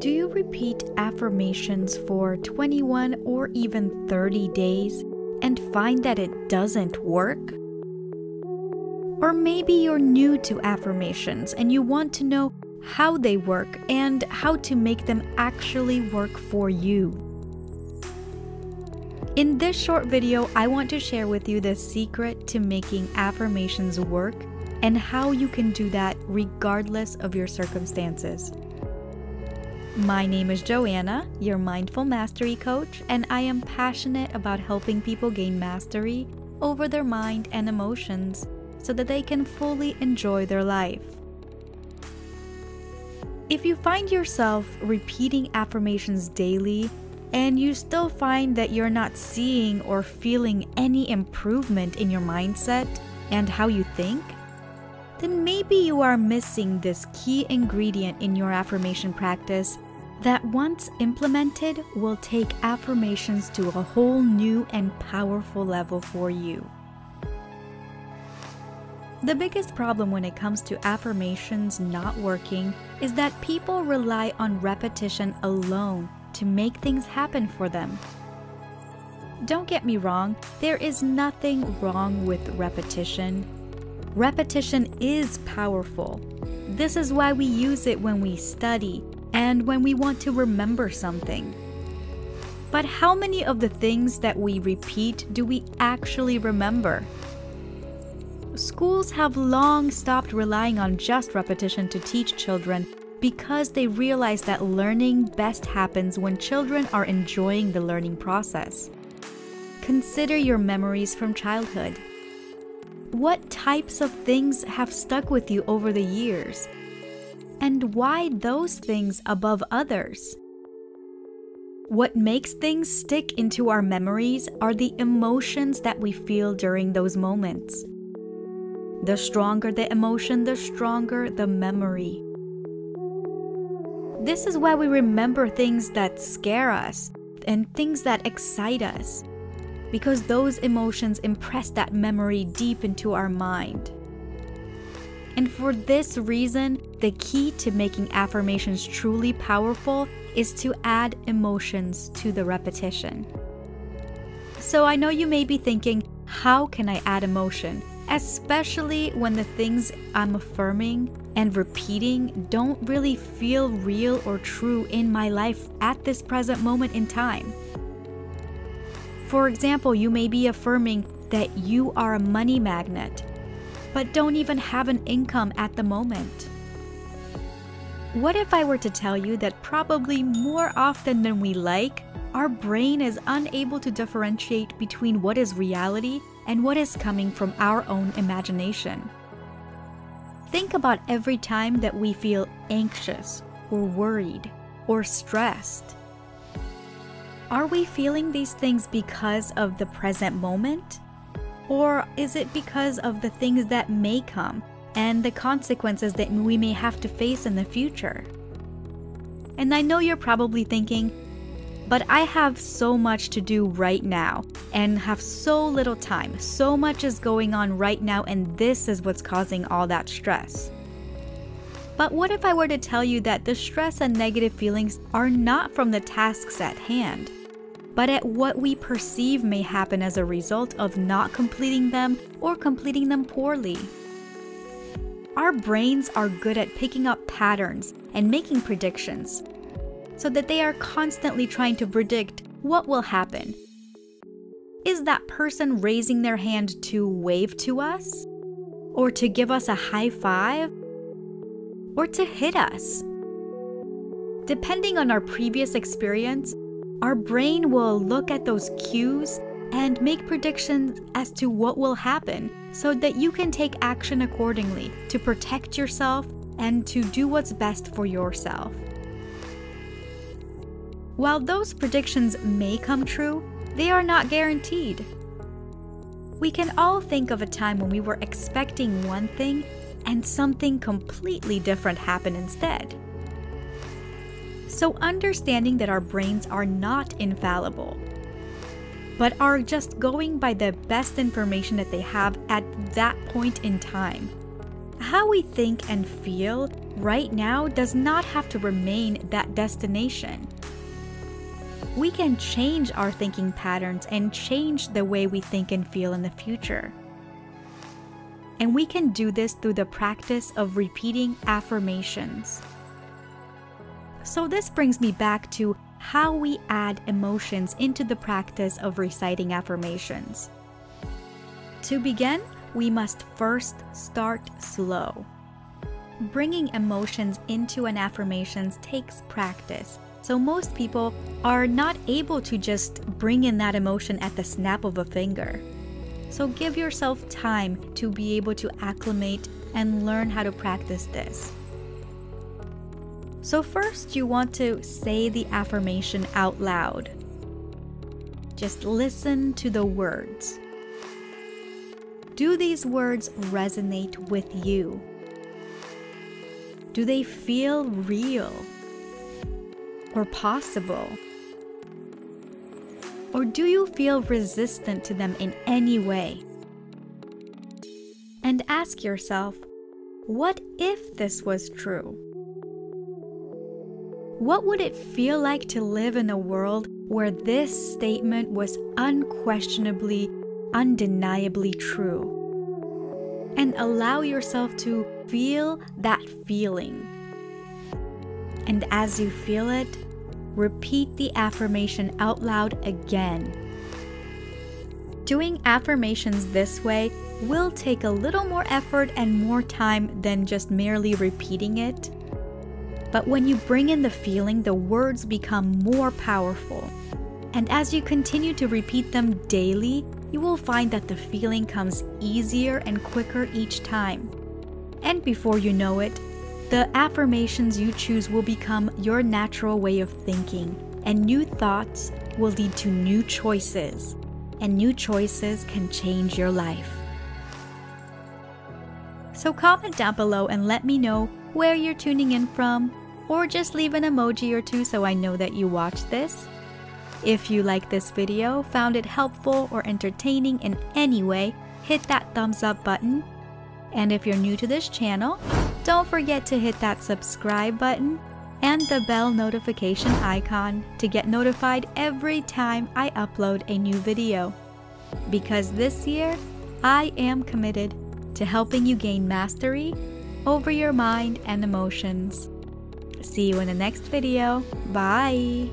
Do you repeat affirmations for 21 or even 30 days and find that it doesn't work? Or maybe you're new to affirmations and you want to know how they work and how to make them actually work for you. In this short video, I want to share with you the secret to making affirmations work and how you can do that regardless of your circumstances. My name is Joanna, your Mindful Mastery Coach, and I am passionate about helping people gain mastery over their mind and emotions so that they can fully enjoy their life. If you find yourself repeating affirmations daily and you still find that you're not seeing or feeling any improvement in your mindset and how you think, then maybe you are missing this key ingredient in your affirmation practice that once implemented will take affirmations to a whole new and powerful level for you. The biggest problem when it comes to affirmations not working is that people rely on repetition alone to make things happen for them. Don't get me wrong, there is nothing wrong with repetition. Repetition is powerful. This is why we use it when we study and when we want to remember something. But how many of the things that we repeat do we actually remember? Schools have long stopped relying on just repetition to teach children because they realize that learning best happens when children are enjoying the learning process. Consider your memories from childhood. What types of things have stuck with you over the years? And why those things above others? What makes things stick into our memories are the emotions that we feel during those moments. The stronger the emotion, the stronger the memory. This is why we remember things that scare us and things that excite us, because those emotions impress that memory deep into our mind. And for this reason, the key to making affirmations truly powerful is to add emotions to the repetition. So I know you may be thinking, how can I add emotion? Especially when the things I'm affirming and repeating don't really feel real or true in my life at this present moment in time. For example, you may be affirming that you are a money magnet, but don't even have an income at the moment. What if I were to tell you that probably more often than we like, our brain is unable to differentiate between what is reality and what is coming from our own imagination? Think about every time that we feel anxious or worried or stressed. Are we feeling these things because of the present moment? Or is it because of the things that may come and the consequences that we may have to face in the future? And I know you're probably thinking, but I have so much to do right now and have so little time. So much is going on right now and this is what's causing all that stress. But what if I were to tell you that the stress and negative feelings are not from the tasks at hand, but at what we perceive may happen as a result of not completing them or completing them poorly? Our brains are good at picking up patterns and making predictions, so that they are constantly trying to predict what will happen. Is that person raising their hand to wave to us? Or to give us a high five? Or to hit us? Depending on our previous experience, our brain will look at those cues and make predictions as to what will happen so that you can take action accordingly to protect yourself and to do what's best for yourself. While those predictions may come true, they are not guaranteed. We can all think of a time when we were expecting one thing and something completely different happened instead. So understanding that our brains are not infallible, but are just going by the best information that they have at that point in time, How we think and feel right now does not have to remain that destination. We can change our thinking patterns and change the way we think and feel in the future. And we can do this through the practice of repeating affirmations. So this brings me back to how we add emotions into the practice of reciting affirmations. To begin, we must first start slow. Bringing emotions into an affirmation takes practice. So most people are not able to just bring in that emotion at the snap of a finger. So give yourself time to be able to acclimate and learn how to practice this. So first, you want to say the affirmation out loud. Just listen to the words. Do these words resonate with you? Do they feel real? Or possible? Or do you feel resistant to them in any way? And ask yourself, what if this was true? What would it feel like to live in a world where this statement was unquestionably, undeniably true? And allow yourself to feel that feeling. And as you feel it, repeat the affirmation out loud again. Doing affirmations this way will take a little more effort and more time than just merely repeating it. But when you bring in the feeling, the words become more powerful. And as you continue to repeat them daily, you will find that the feeling comes easier and quicker each time. And before you know it, the affirmations you choose will become your natural way of thinking, and new thoughts will lead to new choices, and new choices can change your life. So comment down below and let me know where you're tuning in from, or just leave an emoji or two so I know that you watched this. If you like this video, found it helpful or entertaining in any way, hit that thumbs up button. And if you're new to this channel, don't forget to hit that subscribe button and the bell notification icon to get notified every time I upload a new video. Because this year, I am committed to helping you gain mastery over your mind and emotions. See you in the next video. Bye!